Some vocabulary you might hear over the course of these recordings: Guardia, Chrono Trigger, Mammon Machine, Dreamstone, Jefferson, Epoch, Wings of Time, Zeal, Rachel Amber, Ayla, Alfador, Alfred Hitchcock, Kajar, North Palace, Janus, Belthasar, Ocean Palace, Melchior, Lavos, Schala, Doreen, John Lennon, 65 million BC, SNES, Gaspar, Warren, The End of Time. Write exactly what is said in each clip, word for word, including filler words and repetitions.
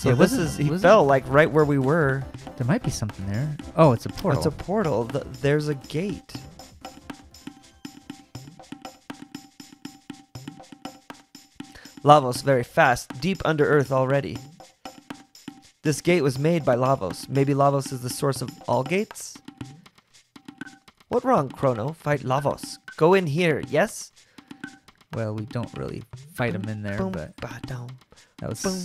So yeah, this is, he fell like right where we were. There might be something there. Oh, it's a portal. It's a portal. There's a gate. Lavos very fast, deep under earth already. This gate was made by Lavos. Maybe Lavos is the source of all gates? What wrong, Crono? Fight Lavos. Go in here, yes? Well, we don't really fight boom, him in there, boom, but that was... Boom.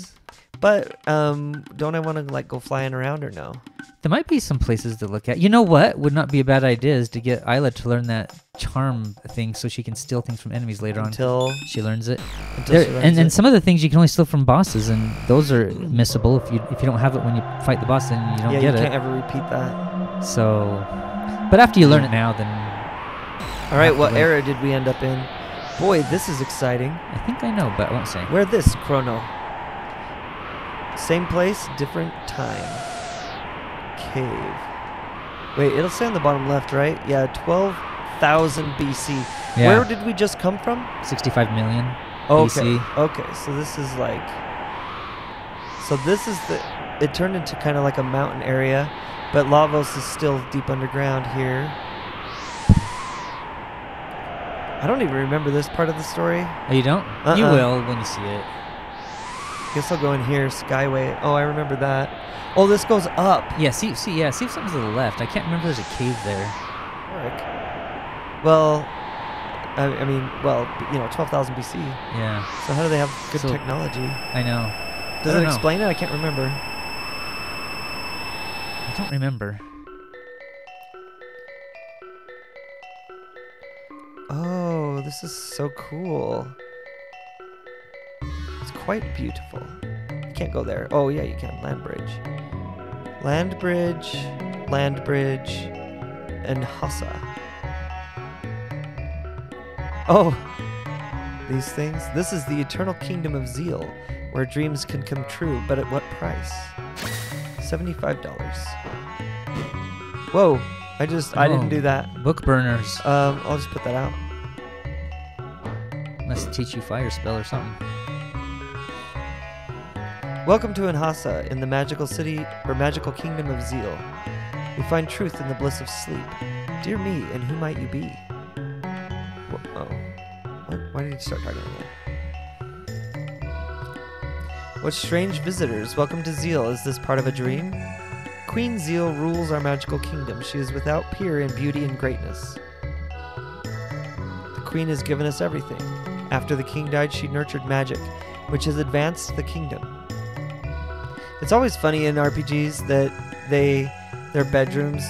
But um, don't I want to like go flying around or no? There might be some places to look at. You know what would not be a bad idea is to get Ayla to learn that charm thing so she can steal things from enemies later until on. Until she learns it. Until there, she learns and, it. And some of the things you can only steal from bosses, and those are missable. If you if you don't have it when you fight the boss, then you don't yeah, get it. Yeah, you can't ever repeat that. So, but after you learn it now, then... All right, what era did we end up in? Boy, this is exciting. I think I know, but I won't say. Where this, Crono? Same place, different time. Cave. Wait, it'll say on the bottom left, right? Yeah, twelve thousand B C. Yeah. Where did we just come from? sixty-five million oh, B C. Okay. Okay, so this is like... So this is the... It turned into kind of like a mountain area, but Lavos is still deep underground here. I don't even remember this part of the story. Oh, you don't? Uh-uh. You will when you see it. Guess I'll go in here. Skyway. Oh, I remember that. Oh, this goes up. Yeah, see, see, yeah, see if something's to the left. I can't remember. There's a cave there. Work. Well, I, I mean, well, you know, twelve thousand B C. Yeah. So how do they have good so, technology? I know. Does I it know. explain it? I can't remember. I don't remember. Oh, this is so cool. Quite beautiful. You can't go there. Oh yeah, you can. Land bridge. Land bridge. Land bridge. Enhasa. Oh! These things. This is the eternal kingdom of Zeal, where dreams can come true, but at what price? seventy-five dollars. Whoa! I just, oh, I didn't do that. Book burners. Um, I'll just put that out. Must teach you fire spell or something. Welcome to Enhasa in the magical city or magical kingdom of Zeal. We find truth in the bliss of sleep. Dear me, and who might you be? Whoa, oh. What? Why did you start talking again? What strange visitors. Welcome to Zeal. Is this part of a dream? Queen Zeal rules our magical kingdom. She is without peer in beauty and greatness. The queen has given us everything. After the king died, she nurtured magic, which has advanced the kingdom. It's always funny in R P Gs that they, their bedrooms,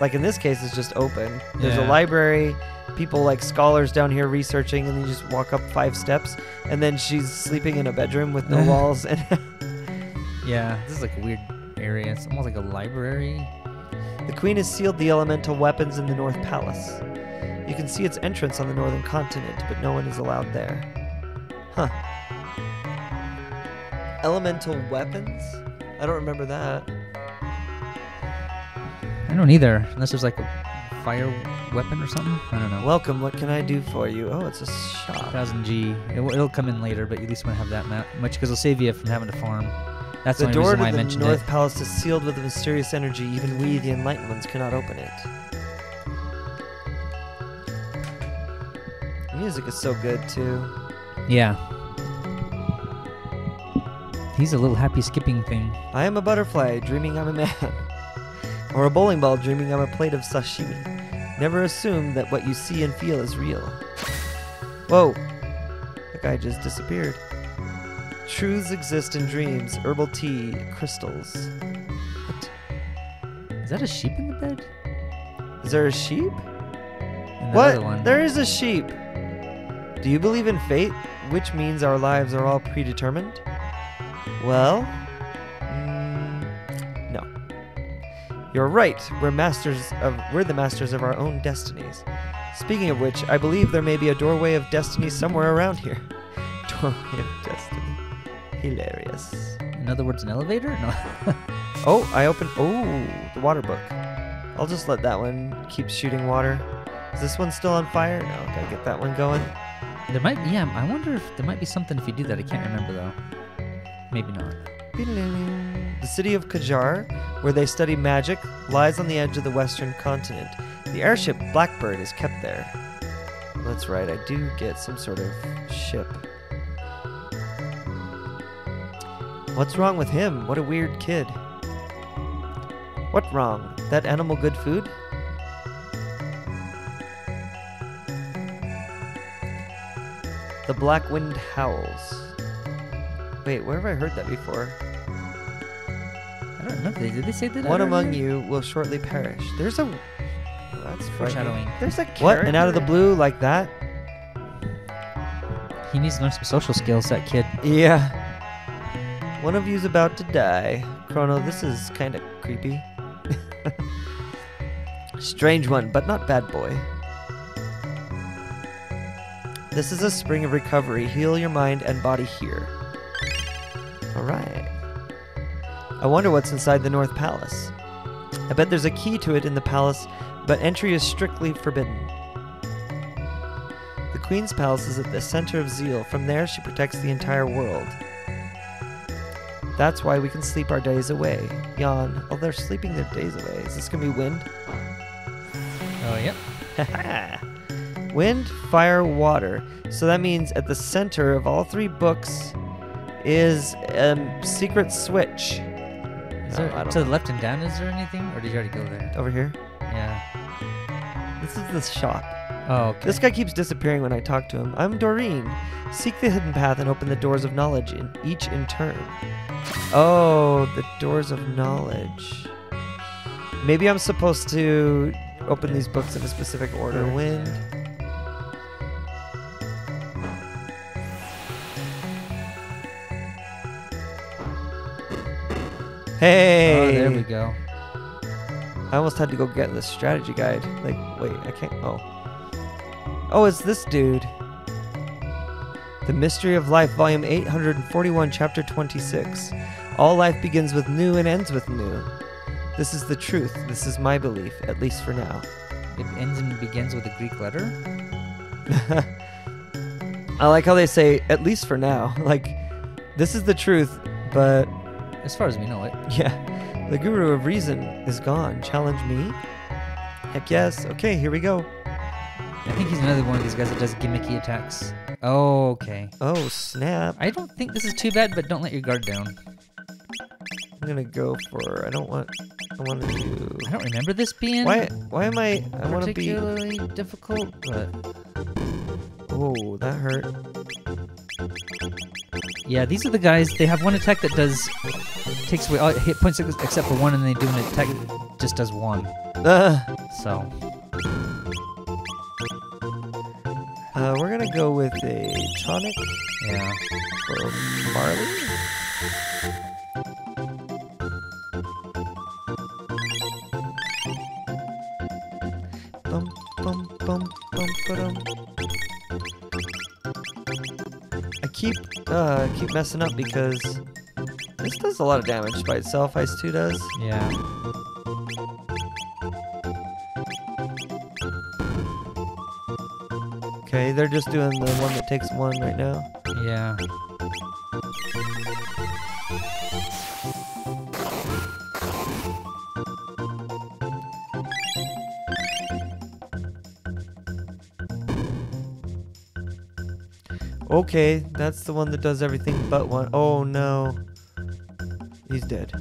like in this case, is just open. There's yeah. a library, people like scholars down here researching, and you just walk up five steps, and then she's sleeping in a bedroom with no walls. And yeah, this is like a weird area. It's almost like a library. The queen has sealed the elemental weapons in the North Palace. You can see its entrance on the northern continent, but no one is allowed there. Huh. Elemental weapons? I don't remember that. I don't either, unless there's like a fire weapon or something. I don't know. Welcome, what can I do for you? Oh, it's a shop. one thousand G. It'll, it'll come in later, but you at least want to have that map much, because it'll save you from having to farm. That's the, the only reason why I mentioned it. The door to the North Palace is sealed with a mysterious energy. Even we, the enlightened ones, cannot open it. The music is so good, too. Yeah. He's a little happy skipping thing. I am a butterfly, dreaming I'm a man. Or a bowling ball, dreaming I'm a plate of sashimi. Never assume that what you see and feel is real. Whoa. That guy just disappeared. Truths exist in dreams. Herbal tea. Crystals. What? Is that a sheep in the bed? Is there a sheep? And what? The one. There is a sheep. Do you believe in fate, which means our lives are all predetermined? Well, mm, no. You're right. We're masters of we're the masters of our own destinies. Speaking of which, I believe there may be a doorway of destiny somewhere around here. Doorway of destiny. Hilarious. In other words, an elevator? No. Oh, I opened. Oh, the water book. I'll just let that one keep shooting water. Is this one still on fire? No, gotta get that one going. There might. Yeah, I wonder if there might be something if you do that. I can't remember though. Maybe not. The city of Kajar, where they study magic, lies on the edge of the western continent. The airship Blackbird is kept there. That's right, I do get some sort of ship. What's wrong with him? What a weird kid. What wrong? That animal good food? The black wind howls. Wait, where have I heard that before? I don't know. Did they say that? One among you will shortly perish. There's a... That's foreshadowing. There's a character. What? And out of the blue like that? He needs to learn some social skills, that kid. Yeah. One of you's about to die. Crono, this is kind of creepy. Strange one, but not bad boy. This is a spring of recovery. Heal your mind and body here. Alright. I wonder what's inside the North Palace. I bet there's a key to it in the palace, but entry is strictly forbidden. The Queen's Palace is at the center of Zeal. From there, she protects the entire world. That's why we can sleep our days away. Yawn. Oh, they're sleeping their days away. Is this going to be wind? Oh, yep. Haha. Wind, fire, water. So that means at the center of all three books is a um, secret switch. Is there, no, to the know. left and down, is there anything? Or did you already go there? Over here? Yeah. This is the shop. Oh, okay. This guy keeps disappearing when I talk to him. I'm Doreen. Seek the hidden path and open the doors of knowledge, in each in turn. Oh, the doors of knowledge. Maybe I'm supposed to open these books in a specific order. Wind. Hey! Oh, there we go. I almost had to go get the strategy guide. Like, wait, I can't. Oh. Oh, it's this dude. The Mystery of Life, Volume eight hundred forty-one, Chapter twenty-six. All life begins with new and ends with new. This is the truth. This is my belief, at least for now. It ends and begins with a Greek letter? I like how they say, at least for now. Like, this is the truth, but... As far as we know it. Yeah. The guru of reason is gone. Challenge me? Heck yes. Okay, here we go. I think he's another one of these guys that does gimmicky attacks. Oh, okay. Oh, snap. I don't think this is too bad, but don't let your guard down. I'm gonna go for... I don't want... I want to do... I don't remember this being... Why Why am I... I want to be... particularly difficult, but... Oh, that hurt. Yeah, these are the guys, they have one attack that does... takes away all hit points except for one, and they do an attack that just does one. Uh. So. Uh, we're gonna go with a tonic. Yeah. For Marle. Bum, bum, bum, bum, ba-dum. I keep, uh, keep messing up because... This does a lot of damage by itself, Ice two does. Yeah. Okay, they're just doing the one that takes one right now. Yeah. Okay, that's the one that does everything but one. Oh no. He's dead.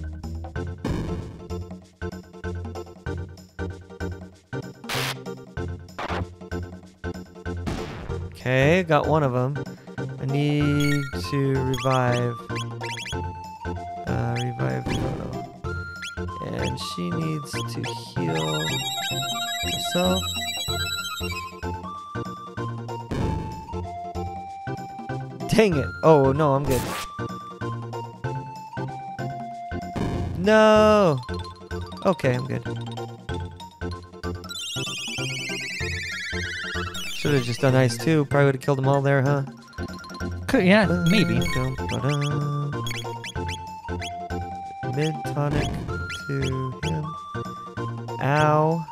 Okay, got one of them. I need to revive. Uh, revive Crono. And she needs to heal herself. Dang it! Oh no, I'm good. No! Okay, I'm good. Should have just done Ice two. Probably would have killed them all there, huh? Yeah, maybe. Mid tonic to him. Ow.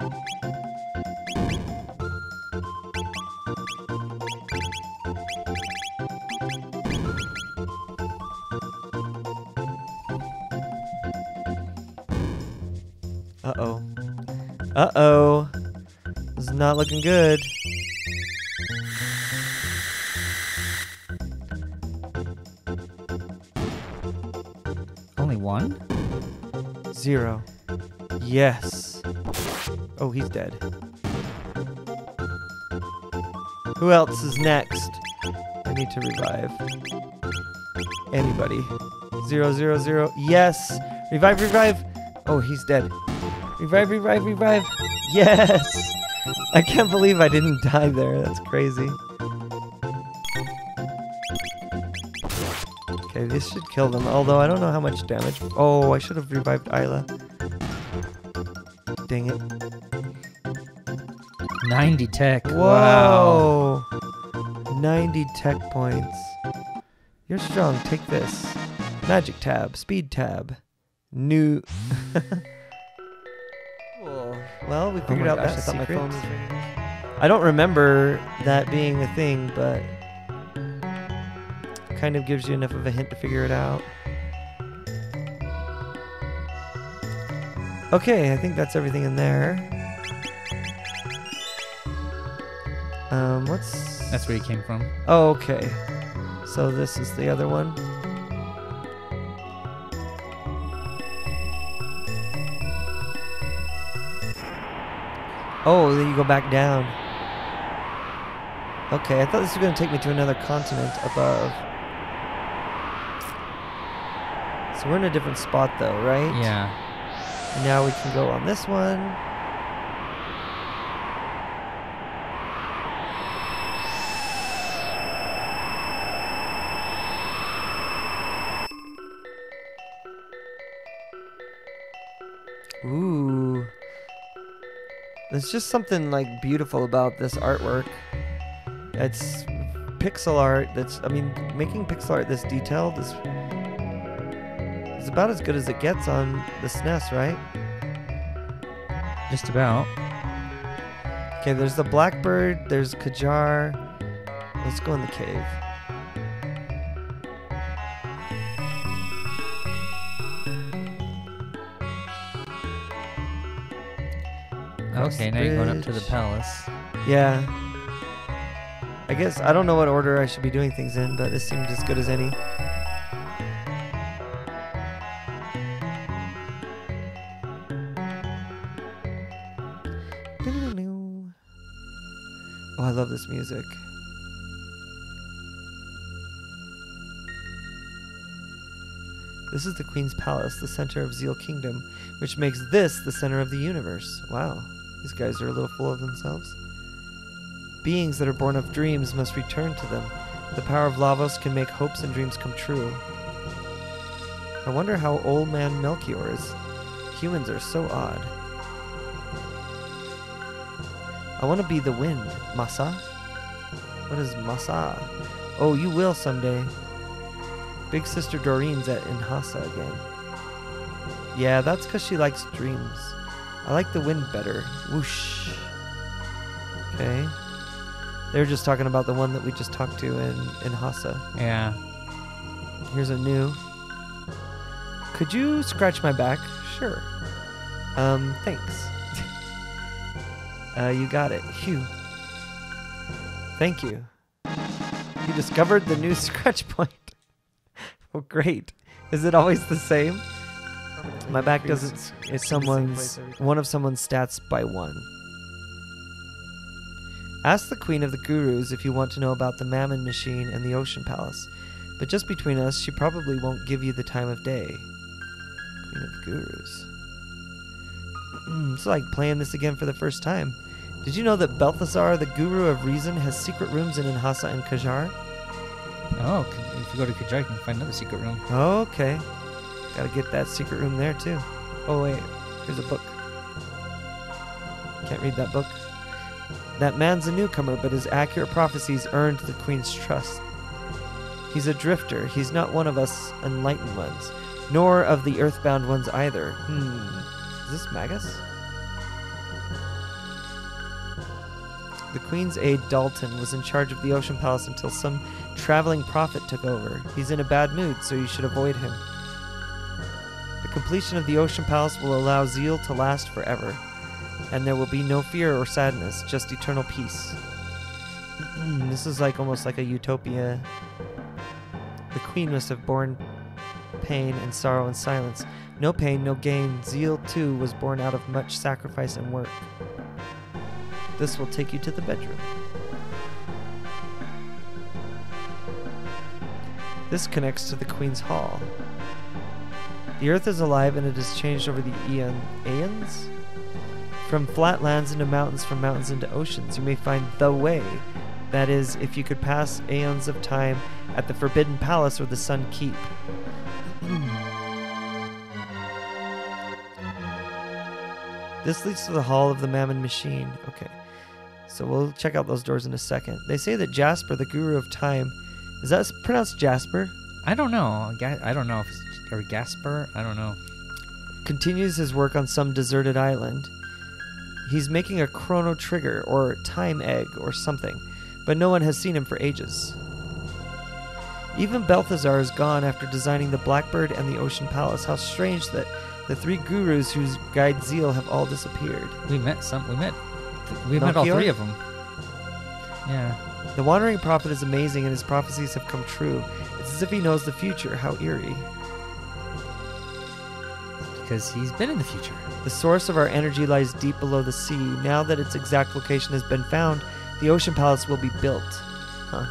Uh-oh. Uh-oh. This is not looking good. Only one? Zero. Yes. Oh, he's dead. Who else is next? I need to revive. Anybody. Zero, zero, zero. Yes. Revive, revive. Oh, he's dead. Revive, revive, revive. Yes. I can't believe I didn't die there. That's crazy. Okay, this should kill them. Although, I don't know how much damage. Oh, I should have revived Ayla. Dang it. ninety tech. Whoa. Wow. ninety tech points. You're strong. Take this. Magic tab. Speed tab. New. Cool. Well, we figured oh out gosh, that I secret. My phone was ringing. I don't remember that being a thing, but it kind of gives you enough of a hint to figure it out. Okay, I think that's everything in there. Um, what's... That's where you came from. Oh, okay. So this is the other one. Oh, then you go back down. Okay, I thought this was going to take me to another continent above. So we're in a different spot though, right? Yeah. Now we can go on this one. Ooh. There's just something like beautiful about this artwork. It's pixel art that's, I mean, making pixel art this detailed is about as good as it gets on the S N E S, right? Just about. Okay, there's the Blackbird, there's Kajar. Let's go in the cave. Okay, now you're going up to the palace. Yeah. I guess, I don't know what order I should be doing things in, but this seemed as good as any. Love this music. This is the Queen's Palace, the center of Zeal Kingdom, which makes this the center of the universe. Wow, these guys are a little full of themselves. Beings that are born of dreams must return to them. The power of Lavos can make hopes and dreams come true. I wonder how old man Melchior is. Humans are so odd. I want to be the wind. Masa? What is Masa? Oh, you will someday. Big sister Doreen's at Enhasa again. Yeah, that's because she likes dreams. I like the wind better. Whoosh. Okay. They were just talking about the one that we just talked to in Enhasa. Yeah. Here's a new. Could you scratch my back? Sure. Um, thanks. Uh, you got it. Phew. Thank you. You discovered the new scratch point. Oh, great. Is it always the same? My back doesn't... It's someone's... One of someone's stats by one. Ask the Queen of the Gurus if you want to know about the Mammon Machine and the Ocean Palace. But just between us, she probably won't give you the time of day. Queen of the Gurus. It's like playing this again for the first time. Did you know that Belthasar, the Guru of Reason, has secret rooms in Enhasa and Kajar? Oh, if you go to Kajar, you can find another secret room. Okay. Gotta get that secret room there, too. Oh, wait. Here's a book. Can't read that book. That man's a newcomer, but his accurate prophecies earned the Queen's trust. He's a drifter. He's not one of us enlightened ones, nor of the earthbound ones either. Hmm. Is this Magus? The Queen's aide, Dalton, was in charge of the Ocean Palace until some traveling prophet took over. He's in a bad mood, so you should avoid him. The completion of the Ocean Palace will allow Zeal to last forever, and there will be no fear or sadness, just eternal peace. This is like almost like a utopia. The queen must have borne pain and sorrow in silence. No pain, no gain. Zeal, too, was born out of much sacrifice and work. This will take you to the bedroom. This connects to the Queen's Hall. The earth is alive, and it has changed over the eon, aeons? From flatlands into mountains, from mountains into oceans. You may find the way. That is, if you could pass aeons of time at the Forbidden Palace or the Sun Keep. This leads to the Hall of the Mammon Machine. Okay. So we'll check out those doors in a second. They say that Jasper, the Guru of Time... Is that pronounced Jasper? I don't know. I don't know if it's or Gaspar. I don't know. Continues his work on some deserted island. He's making a Chrono Trigger or Time Egg or something, but no one has seen him for ages. Even Belthasar is gone after designing the Blackbird and the Ocean Palace. How strange that the three gurus whose guide Zeal have all disappeared. We met some. We met. We met all three of them. Yeah. The Wandering Prophet is amazing, and his prophecies have come true. It's as if he knows the future. How eerie. Because he's been in the future. The source of our energy lies deep below the sea. Now that its exact location has been found, the Ocean Palace will be built. Huh.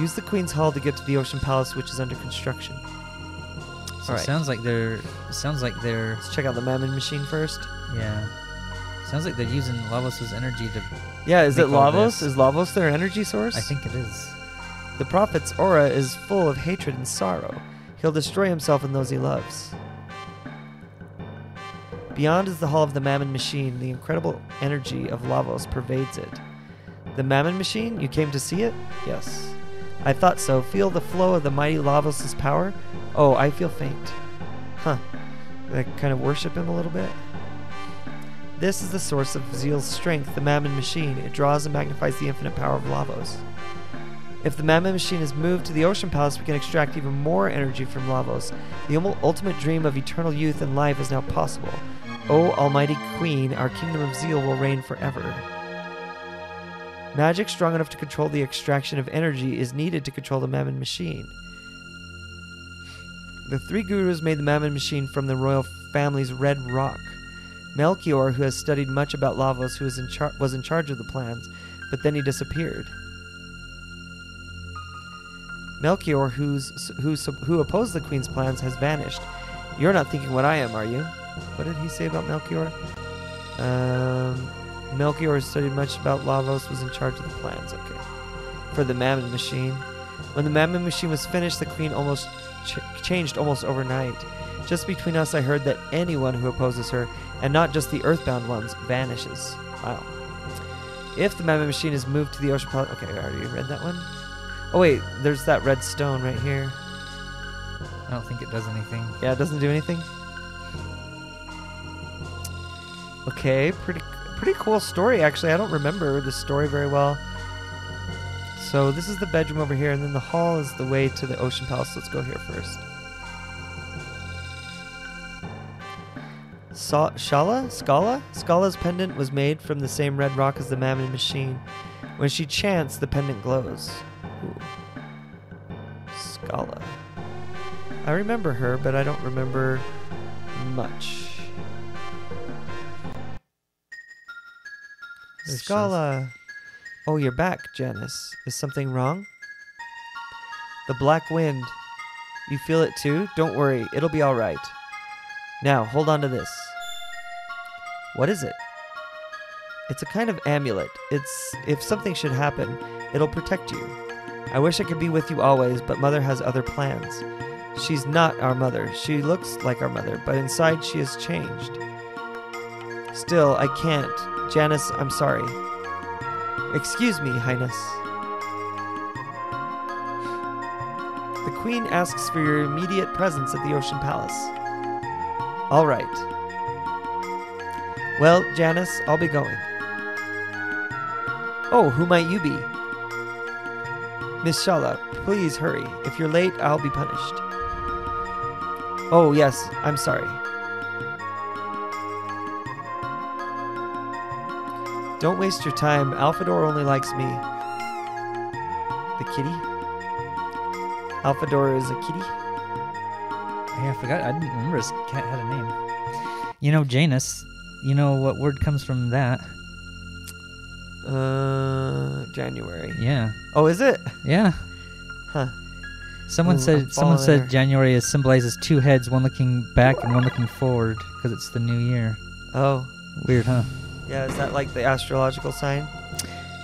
Use the Queen's Hall to get to the Ocean Palace, which is under construction. So All right. sounds like they're... Sounds like they're... Let's check out the Mammon Machine first. Yeah. Sounds like they're using Lavos' energy to... Yeah, is it Lavos? Is Lavos their energy source? I think it is. The prophet's aura is full of hatred and sorrow. He'll destroy himself and those he loves. Beyond is the Hall of the Mammon Machine. The incredible energy of Lavos pervades it. The Mammon Machine? You came to see it? Yes. I thought so. Feel the flow of the mighty Lavos' power? Oh, I feel faint. Huh. I kind of worship him a little bit. This is the source of Zeal's strength, the Mammon Machine. It draws and magnifies the infinite power of Lavos. If the Mammon Machine is moved to the Ocean Palace, we can extract even more energy from Lavos. The ultimate dream of eternal youth and life is now possible. O Almighty Queen, our kingdom of Zeal will reign forever. Magic strong enough to control the extraction of energy is needed to control the Mammon Machine. The three gurus made the Mammon Machine from the royal family's red rock. Melchior, who has studied much about Lavos, who is in char was in charge of the plans, but then he disappeared. Melchior, who's, who, who opposed the Queen's plans, has vanished. You're not thinking what I am, are you? What did he say about Melchior? Um, Melchior has studied much about Lavos, was in charge of the plans. Okay. For the Mammon Machine. When the Mammon Machine was finished, the Queen almost ch changed almost overnight. Just between us, I heard that anyone who opposes her, and not just the earthbound ones, vanishes. Wow. If the Mammon Machine is moved to the Ocean Palace... Okay, I already read that one. Oh, wait. There's that red stone right here. I don't think it does anything. Yeah, it doesn't do anything? Okay, pretty, pretty cool story, actually. I don't remember the story very well. So this is the bedroom over here, and then the hall is the way to the Ocean Palace. Let's go here first. Schala? Schala? Scala's pendant was made from the same red rock as the Mammon Machine. When she chants, the pendant glows. Ooh. Schala. I remember her, but I don't remember much. Schala! Oh, you're back, Janus. Is something wrong? The black wind. You feel it too? Don't worry, it'll be alright. Now, hold on to this. What is it? It's a kind of amulet. It's, if something should happen, it'll protect you. I wish I could be with you always, but Mother has other plans. She's not our mother. She looks like our mother, but inside she has changed. Still, I can't. Janus, I'm sorry. Excuse me, Highness. The Queen asks for your immediate presence at the Ocean Palace. All right. Well, Janus, I'll be going. Oh, who might you be? Miss Schala, please hurry. If you're late, I'll be punished. Oh, yes. I'm sorry. Don't waste your time. Alfador only likes me. The kitty? Alfador is a kitty? Yeah, I forgot. I didn't remember his cat had a name. You know, Janus. You know what word comes from that? Uh, January. Yeah. Oh, is it? Yeah. Huh. Someone Ooh, said someone said there. January is symbolizes two heads, one looking back and one looking forward, because it's the new year. Oh. Weird, huh? Yeah, is that like the astrological sign?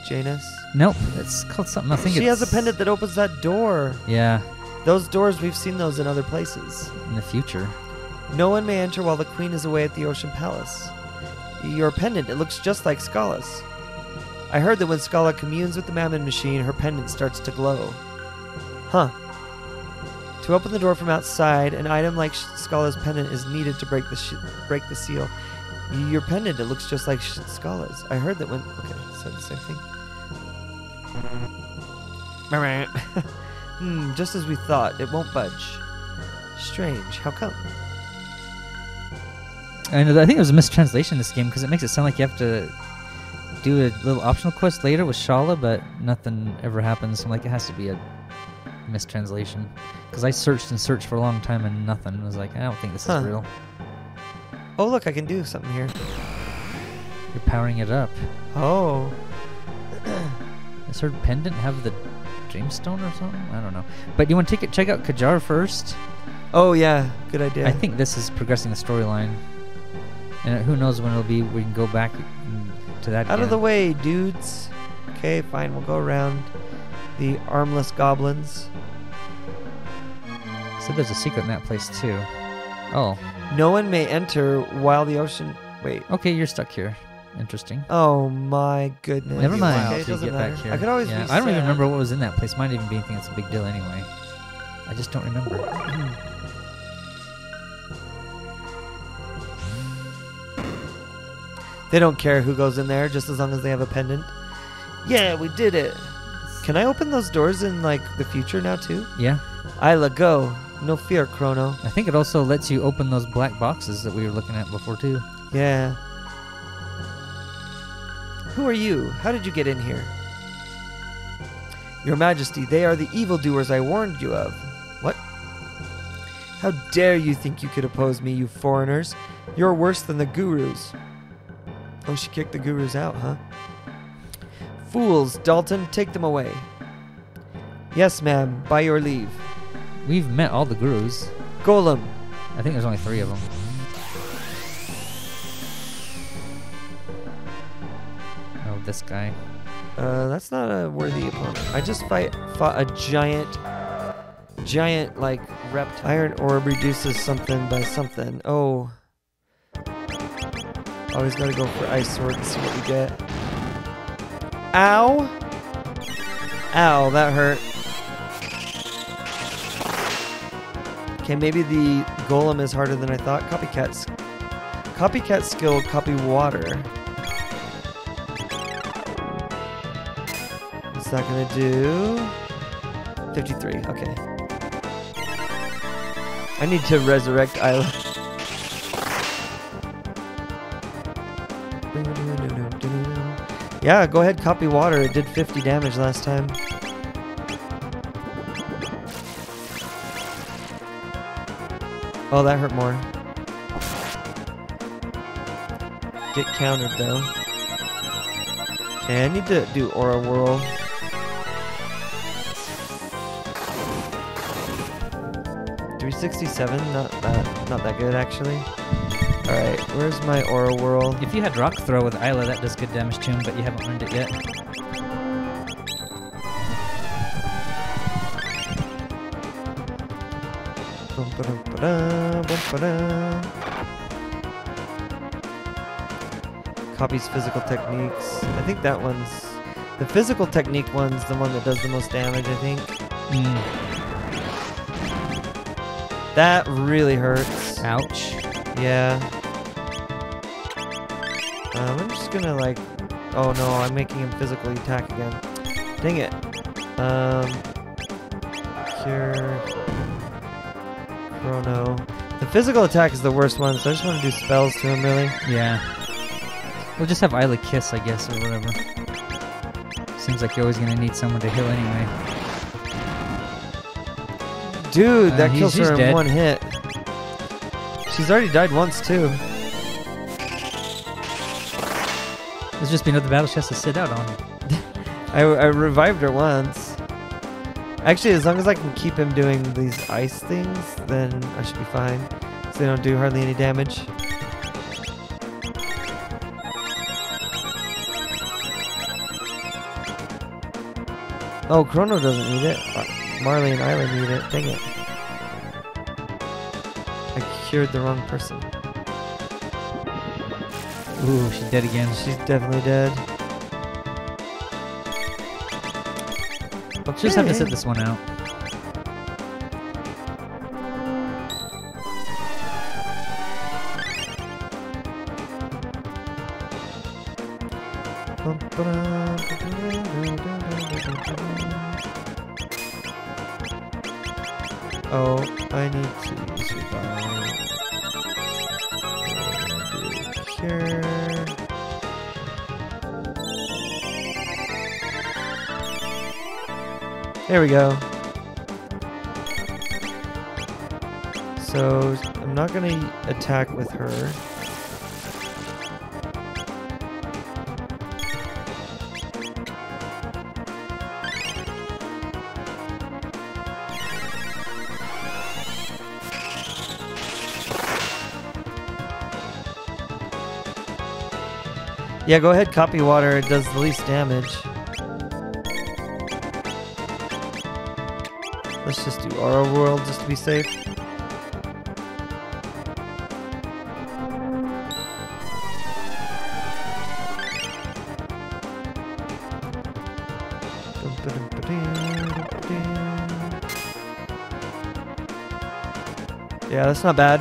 Janus? Nope. It's called something. I think she it's has a pendant that opens that door. Yeah. Those doors, we've seen those in other places. In the future. No one may enter while the queen is away at the Ocean Palace. Your pendant, it looks just like Scala's. I heard that when Schala communes with the Mammon Machine, her pendant starts to glow. Huh. To open the door from outside, an item like Scala's pendant is needed to break the sh break the seal. Your pendant, it looks just like Scala's. I heard that when... Okay, so the same thing. Hmm, just as we thought. It won't budge. Strange. How come? I know, I think it was a mistranslation in this game, because it makes it sound like you have to... do a little optional quest later with Schala, but nothing ever happens. I'm like, it has to be a mistranslation. Because I searched and searched for a long time and nothing. I was like, I don't think this huh. is real. Oh, look, I can do something here. You're powering it up. Oh. Does her pendant have the Dreamstone or something? I don't know. But you want to take it, check out Kajar first? Oh, yeah. Good idea. I think this is progressing the storyline. And who knows when it'll be. We can go back and to that out again. Of the way, dudes. Okay, fine, we'll go around the armless goblins. So there's a secret in that place too. Oh. No one may enter while the ocean wait. Okay, you're stuck here. Interesting. Oh my goodness. Never mind. Okay, it doesn't get matter. Back here. I could always yeah, be I don't sad. even remember what was in that place. Might even be anything that's a big deal anyway. I just don't remember. Mm. They don't care who goes in there, just as long as they have a pendant. Yeah, we did it. Can I open those doors in, like, the future now, too? Yeah. Ayla, go. No fear, Crono. I think it also lets you open those black boxes that we were looking at before, too. Yeah. Who are you? How did you get in here? Your Majesty, they are the evildoers I warned you of. What? How dare you think you could oppose me, you foreigners? You're worse than the gurus. Oh, she kicked the gurus out, huh? Fools, Dalton, take them away. Yes, ma'am, by your leave. We've met all the gurus. Golem. I think there's only three of them. Oh, this guy. Uh, that's not a worthy opponent. I just fight, fought a giant, giant, like, reptile. Iron orb reduces something by something. Oh. Always gotta go for ice sword and see what we get. Ow! Ow, that hurt. Okay, maybe the golem is harder than I thought. Copycat. Copycat skill, copy water. What's that gonna do? fifty-three, okay. I need to resurrect Isla. Yeah, go ahead, copy water. It did fifty damage last time. Oh, that hurt more. Get countered, though. Okay, I need to do Aura Whirl. three sixty-seven, not that, not that good, actually. Alright, where's my Aura Whirl? If you had Rock Throw with Ayla, that does good damage to him, but you haven't learned it yet. Copies physical techniques. I think that one's... The physical technique one's the one that does the most damage, I think. Mm. That really hurts. Ouch. Yeah. Um, I'm just gonna like... Oh no, I'm making him physically attack again. Dang it. Um... Cure... Crono. The physical attack is the worst one, so I just want to do spells to him, really. Yeah. We'll just have Ayla kiss, I guess, or whatever. Seems like you're always going to need someone to heal anyway. Dude, uh, that he's, kills he's her dead. in one hit. She's already died once, too. There's just been another battle she has to sit out on. I, I revived her once. Actually, as long as I can keep him doing these ice things, then I should be fine. So they don't do hardly any damage. Oh, Crono doesn't need it. Marle and Ayla need it. Dang it. I cured the wrong person. Ooh, she's dead again. She's definitely dead. Okay. Just have to sit this one out. Oh, I need to use revive. Cure. There we go. So I'm not going to attack with her. Yeah, go ahead, copy water. It does the least damage. Let's just do our world just to be safe. Yeah, that's not bad.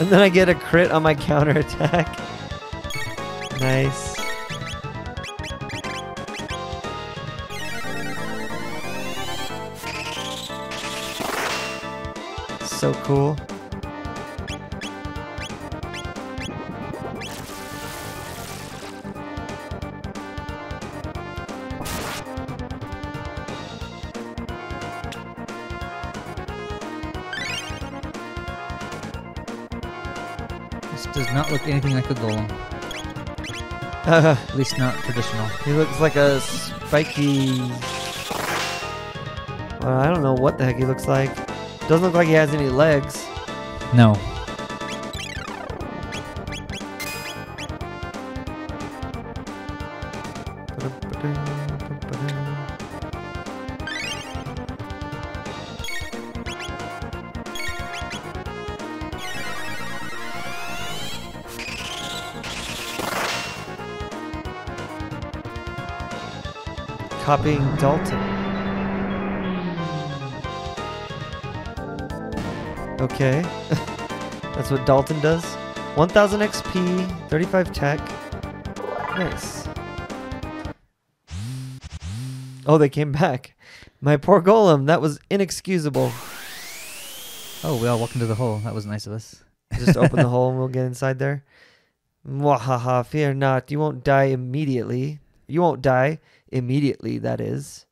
And then I get a crit on my counterattack. Nice. So cool. This does not look anything like a golem. Uh, At least not traditional. He looks like a spiky... Well, I don't know what the heck he looks like. Doesn't look like he has any legs. No. Copying Dalton. Okay, that's what Dalton does. one thousand X P, thirty-five tech. Nice. Oh, they came back. My poor golem, that was inexcusable. Oh, we all walked into the hole. That was nice of us. Just open the hole and we'll get inside there. Mwahaha, fear not. You won't die immediately. You won't die immediately, that is.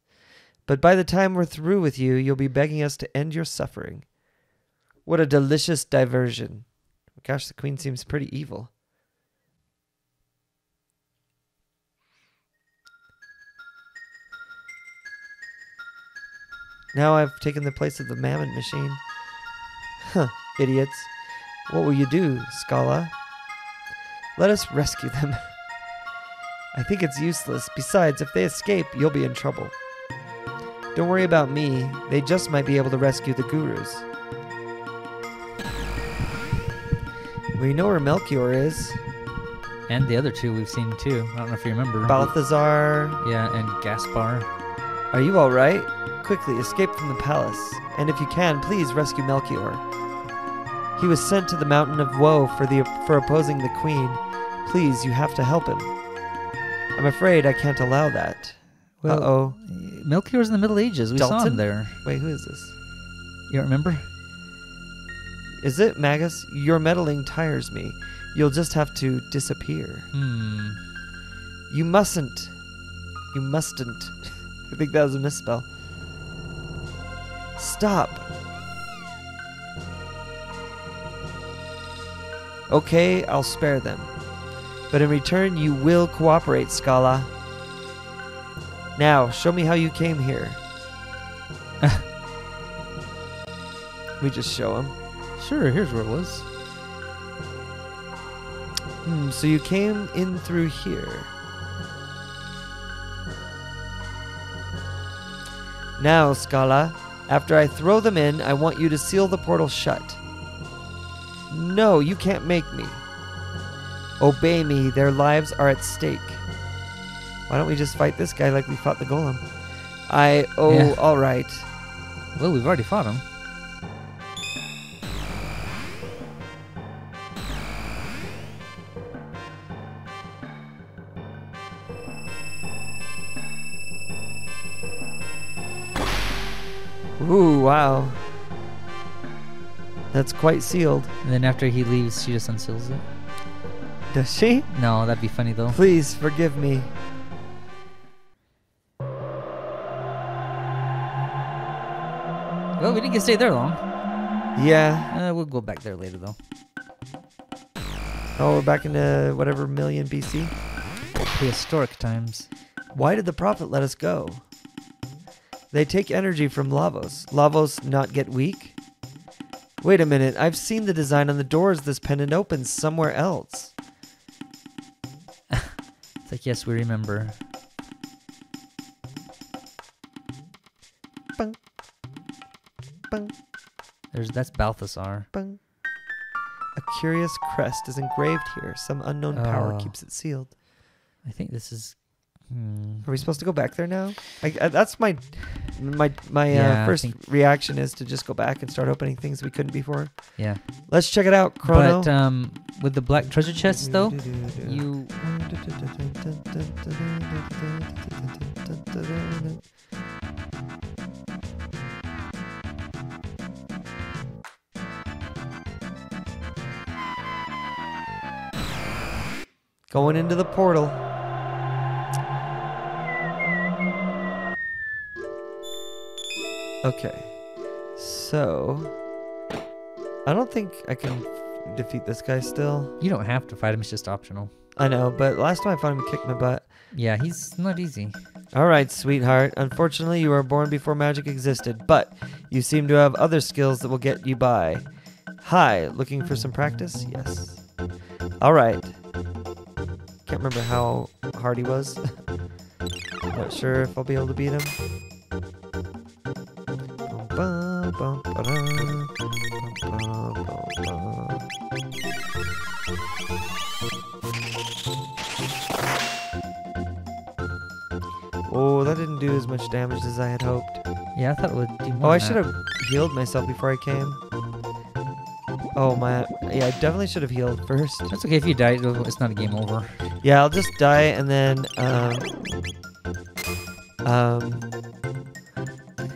But by the time we're through with you, you'll be begging us to end your suffering. What a delicious diversion. Gosh, the queen seems pretty evil. Now I've taken the place of the Mammon Machine. Huh, idiots. What will you do, Schala? Let us rescue them. I think it's useless. Besides, if they escape, you'll be in trouble. Don't worry about me. They just might be able to rescue the gurus. We know where Melchior is. And the other two we've seen too. I don't know if you remember. Belthasar. Yeah, and Gaspar. Are you alright? Quickly, escape from the palace. And if you can, please rescue Melchior. He was sent to the Mountain of Woe for, the, for opposing the queen. Please, you have to help him. I'm afraid I can't allow that. Well, uh-oh. Melchior's in the Middle Ages. We Dalton? saw him there. Wait, who is this? You don't remember? Is it, Magus? Your meddling tires me. You'll just have to disappear. Hmm. You mustn't. You mustn't. I think that was a misspell. Stop. Okay, I'll spare them. But in return, you will cooperate, Schala. Now, show me how you came here. We just show him. Sure, here's where it was. Hmm, so you came in through here. Now, Schala, after I throw them in, I want you to seal the portal shut. No, you can't make me. Obey me, their lives are at stake. Why don't we just fight this guy like we fought the golem? I, oh, yeah. All right. Well, we've already fought him. Ooh, wow. That's quite sealed. And then after he leaves, she just unseals it. Does she? No, that'd be funny though. Please forgive me. Well, we didn't get to stay there long. Yeah. Uh, we'll go back there later though. Oh, we're back into whatever million B C? Prehistoric times. Why did the prophet let us go? They take energy from Lavos. Lavos not get weak? Wait a minute, I've seen the design on the doors this pendant opens somewhere else. It's like, yes, we remember. Bung. Bung. There's, that's Belthasar. Bung. A curious crest is engraved here. Some unknown oh. power keeps it sealed. I think this is... Hmm. Are we supposed to go back there now? I, I, that's my my my yeah, uh, first reaction is to just go back and start opening things we couldn't before. Yeah. Let's check it out, Crono. But um, with the black treasure chests, though, you... Going into the portal. Okay, so I don't think I can defeat this guy still. You don't have to fight him, it's just optional. I know, but last time I fought him, he kicked my butt. Yeah, he's not easy. All right, sweetheart. Unfortunately, you were born before magic existed, but you seem to have other skills that will get you by. Hi, looking for some practice? Yes. All right. Can't remember how hard he was. Not sure if I'll be able to beat him. Oh, that didn't do as much damage as I had hoped. Yeah, I thought it would do more. Oh, I should have healed myself before I came. Oh my, yeah, I definitely should have healed first. That's okay, if you die, it's not a game over. Yeah, I'll just die and then um, um,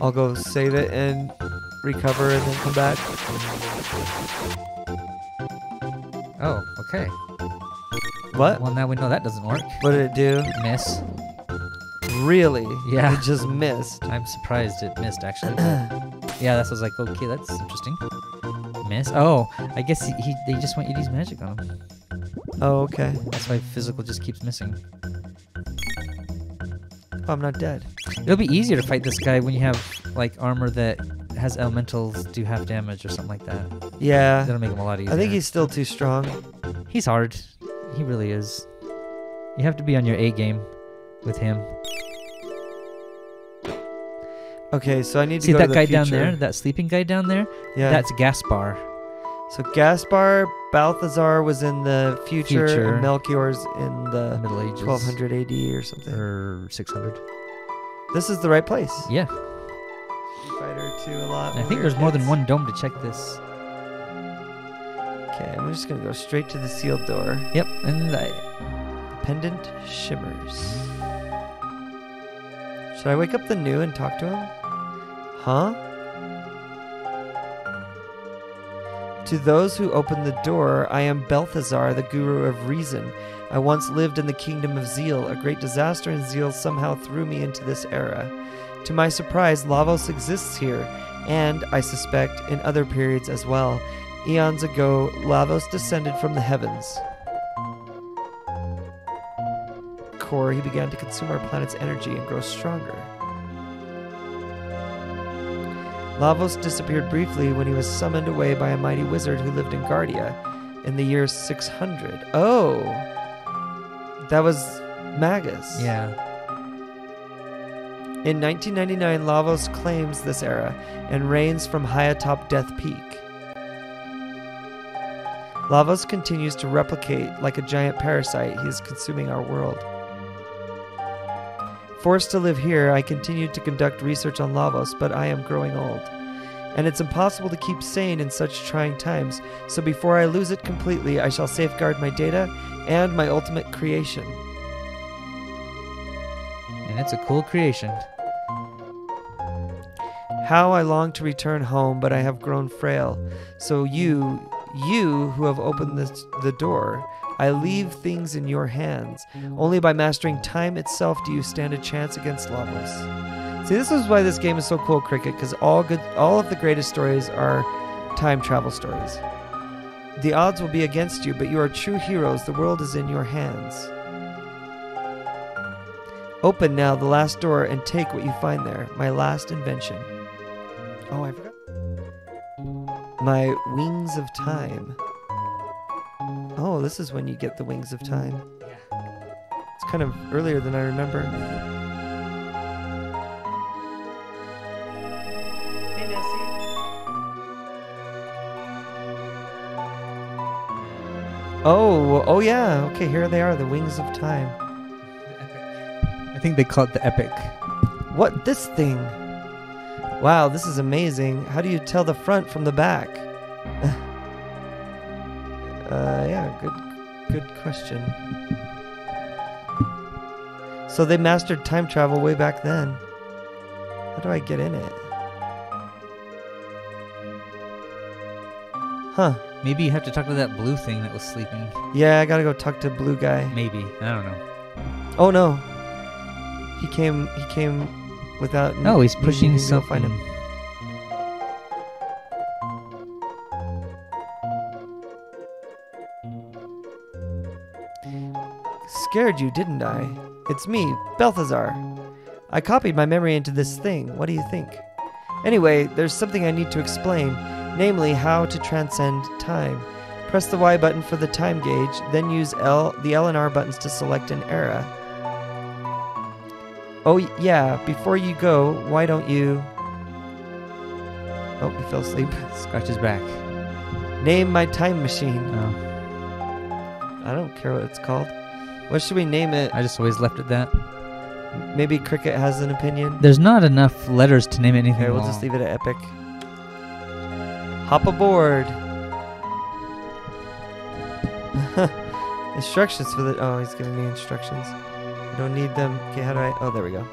I'll go save it and recover and then come back. Oh, okay. What? Well, now we know that doesn't work. What did it do? Miss. Really? Yeah. It just missed. I'm surprised it missed, actually. Yeah, that was like, okay, that's interesting. Miss. Oh, I guess he, he, they just want you to use magic on him. Oh, okay. That's why physical just keeps missing. Oh, I'm not dead. It'll be easier to fight this guy when you have, like, armor that has elementals do half damage or something like that. Yeah. That'll make him a lot easier. I think he's still too strong. He's hard. He really is. You have to be on your A game with him. Okay, so I need to see go that to the guy future. Down there, that sleeping guy down there. Yeah, that's Gaspar. So Gaspar, Balthazar was in the future, future. And Melchior's in the Middle Ages, twelve hundred A D or something, or six hundred. This is the right place. Yeah. Fighter two a lot. I think there's hits. More than one dome to check this. Okay, I'm just gonna go straight to the sealed door. Yep, and the pendant shimmers. Should I wake up the new and talk to him? Huh? To those who open the door, I am Belthasar, the guru of reason. I once lived in the kingdom of Zeal. A great disaster in Zeal somehow threw me into this era. To my surprise, Lavos exists here, and, I suspect, in other periods as well. Eons ago, Lavos descended from the heavens. Core, he began to consume our planet's energy and grow stronger. Lavos disappeared briefly when he was summoned away by a mighty wizard who lived in Guardia in the year six hundred. Oh! That was Magus. Yeah. In nineteen ninety-nine, Lavos claims this era and reigns from high atop Death Peak. Lavos continues to replicate like a giant parasite. He is consuming our world. Forced to live here, I continued to conduct research on Lavos, but I am growing old. And it's impossible to keep sane in such trying times, so before I lose it completely, I shall safeguard my data and my ultimate creation. And it's a cool creation. How I long to return home, but I have grown frail. So you, you who have opened this, the door... I leave things in your hands. Only by mastering time itself do you stand a chance against Lavos. See, this is why this game is so cool, Cricket, because all good, all of the greatest stories are time travel stories. The odds will be against you, but you are true heroes. The world is in your hands. Open now the last door and take what you find there. My last invention. Oh, I forgot. My Wings of Time. Oh, this is when you get the Wings of Time. Yeah. It's kind of earlier than I remember. Hey, Nessie. Oh, oh yeah. Okay, here they are, the Wings of Time. I think they call it the Epoch. What? This thing? Wow, this is amazing. How do you tell the front from the back? Uh, yeah, good, good question. So they mastered time travel way back then. How do I get in it? Huh. Maybe you have to talk to that blue thing that was sleeping. Yeah, I gotta go talk to blue guy. Maybe. I don't know. Oh, no. He came, he came without... Oh, he's pushing something. Find him. Scared you, didn't I? It's me, Belthasar. I copied my memory into this thing. What do you think? Anyway, there's something I need to explain, namely how to transcend time. Press the Y button for the time gauge, then use L, the L and R buttons to select an era. Oh yeah, before you go, why don't you... Oh, he fell asleep. Scratch his back. Name my time machine. Oh. I don't care what it's called. What should we name it? I just always left it that. Maybe Cricket has an opinion. There's not enough letters to name anything. Here, we'll just leave it at Epic. Hop aboard. Instructions for the... Oh, he's giving me instructions. I don't need them. Okay, how do I... Oh, there we go.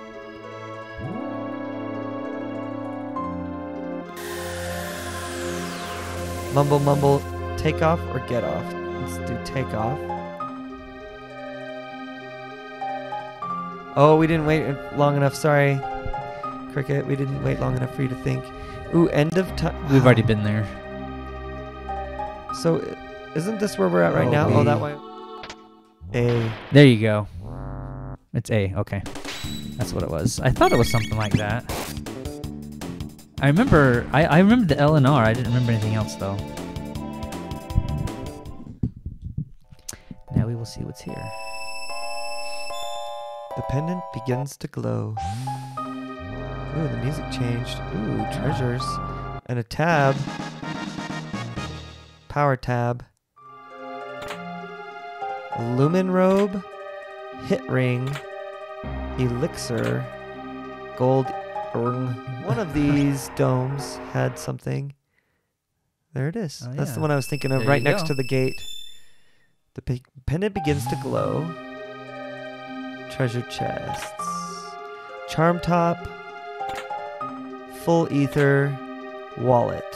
Mumble, mumble. Take off or get off? Let's do take off. Oh, we didn't wait long enough. Sorry, Cricket. We didn't wait long enough for you to think. Ooh, end of time. We've already been there. So, isn't this where we're at right oh, now? A. Oh, that way. A. There you go. It's A. Okay. That's what it was. I thought it was something like that. I remember... I, I remember the L and R. I didn't remember anything else, though. Now we will see what's here. The pendant begins to glow. Ooh, the music changed. Ooh, treasures. And a tab. Power tab. Lumen robe. Hit ring. Elixir. Gold urn. One of these domes had something. There it is. Oh, that's yeah. The one I was thinking of, there right next go. to the gate. The pe pendant begins to glow. Treasure chests, charm top, full ether, wallet.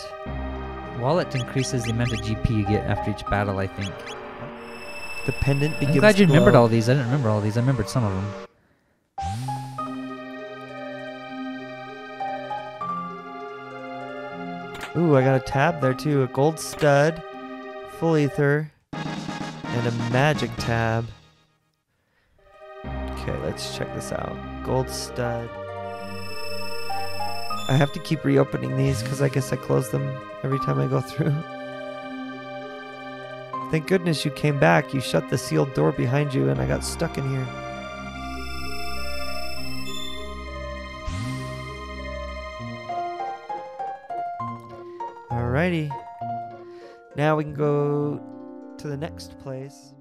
Wallet increases the amount of G P you get after each battle, I think. The pendant begins I'm glad you glow. remembered all these. I didn't remember all these. I remembered some of them. Ooh, I got a tab there too. A gold stud, full ether, and a magic tab. Okay, let's check this out. Gold stud. I have to keep reopening these because I guess I close them every time I go through. Thank goodness you came back. You shut the sealed door behind you and I got stuck in here. Alrighty. Now we can go to the next place.